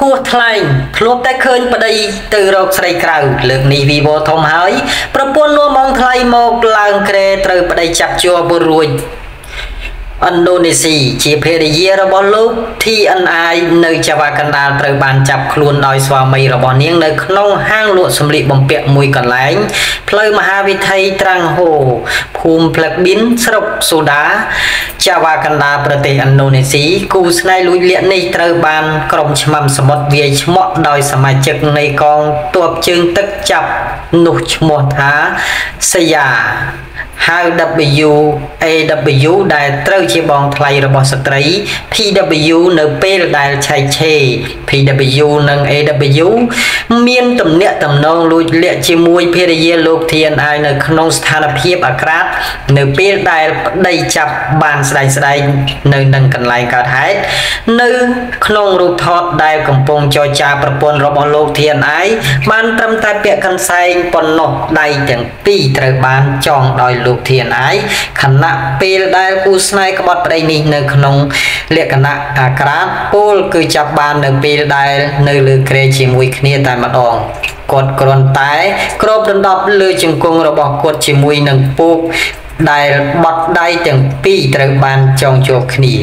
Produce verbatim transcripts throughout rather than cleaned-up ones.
หัวทลายพลบแต่เคินประเดี๋ยวตื่นรกใส่กลางเลือกนิวีโบทอมหายประปวนล้อมองทลายหมอกลางเกรตระประเดี๋ยวจับจัวบุรุษอินโดนีเซียเชียเพรียระบอลุกที่อันไอในจังหวัดกันดารตระบานจับคลุนดอยสวามีระบอเนียงในขนมห้างลวดสมริบมเปียมวยกันไหลเพลมหาวิทยตรังโหภูมิพลักบินสรุปสุดาจังหวัดกันดารประเทศอินโดนีเซียกูสไนลุยเลียนในตระบานกรมชมัมสมดเวียชมอดอยสมัยจักในกองตัวจึงตึกจับหนุชมดหาสยาดับเบิลยู เอ ดับเบิลยู ได้เต้าเชียบองไทยระบบสตรี พี ดับเบิลยู เนเปลได้ชายเช พี ดับเบิลยู นัง เอ ดับเบิลยู เมียนตำเนียตำนองลุยเลียเชียมวยเพรียโลกเทียนไอในขนมสถานเพียบอากาศเนเปลได้ได้จับบานสไลด์สไลด์ในนังกันไลกาไทยในขนมรูปทอดได้กำปองจอจาประปนระบบโลกเทียนไอมันตำตาเปียกันไซปนนกได้อย่างปีตระบานจองดอยลูกเทียนไอขณะเปลได้กูสไนกบฏไปนิ่งในขนมเรียกขณะอากาศปูลคือจับบานในเปลได้ในเลือเกรจิมวิคเนียตายมาดองกดกรอนตายกรอบดันดับเลือจึงกงระบอกกดจิมวยหนึ่งปูได้บัดได้จังปีตระบานจองโจคเนีย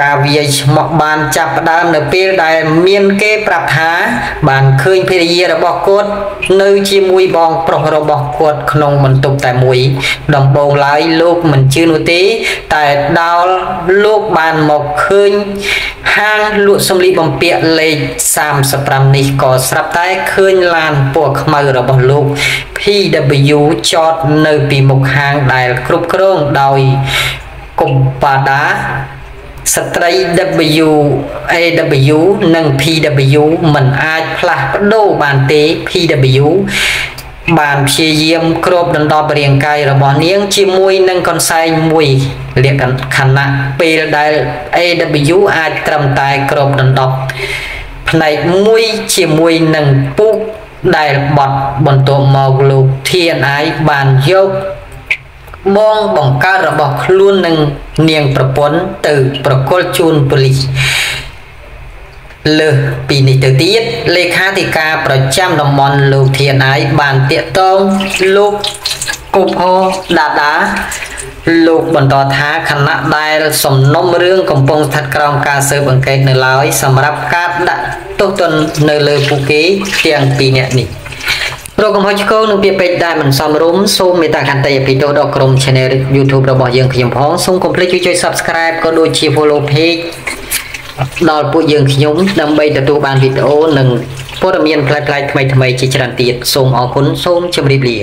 กาเวียชมบานจับดามเนเปลได้เมียนเกปรับหาบานเคยเพรียระบอกกดเนื้อจีมวยบองปรกระบอกกดขนมมันตกแต่มวยดำโบลายโลกมันชื่อนุติแต่ดาวโลกบานหมอกเคยห้างลวดสมรีบอมเปียเลยสามสปรัมนิก่อสลับใต้เคยลานปวกมาระบอกลูก พี ดับเบิลยู จอดเนื้อปีหมกห้างได้ครุบโครงดอยกุมปาดาสตรี ดับเบิลยู เอ ดับเบิลยู นัง พี ดับเบิลยู เหมือนอาจพลัดโดบานเต พี ดับเบิลยู บานเชียเยี่ยมครบดันดอบเรียงกายระบอเนียงจิมวยนังคอนไซมวยเรียกกันขณะเปลได้ เอ ดับเบิลยู อาจตรำตายครบดันดอบในมวยจิมวยนังปุ๊กได้บอดบนตัวมอกลูกเทียนไอบานยกมองบังการระบอกลุ่นหนึ่งเนียงประปนตื่นประกอบจูนปลีเลือปีนิตติสเลขาธิการประจำดมอนลูกเทียนไอบานเตียตองลูกกุโพดาดาลูกบรรดาท้าคณะได้สมนมเรื่องกำปงทัดกรองการเสือบังเกตในลอยสำหรับการดัดตุตนในเลือปุกี้เทียงปีเนี่ยนี่โลกของพ่อชิโก้นุ่งเปียเป็ดได้มันซ้อมรุมซูมมีตาคันเตยปิโตดอกกลมชแนลยูทูบเราบอกยังขยมพ้องซูมคอมพลีทช่วย subscribe ก็ดูชีโฟโลเพจดอลปุยยังขยมนำไปตัดตัวบานวิดีโอหนึ่งโปรดมีนพลายๆทำไมทำไมจิตรันตีซูมออกผลซูมชมรีเบีย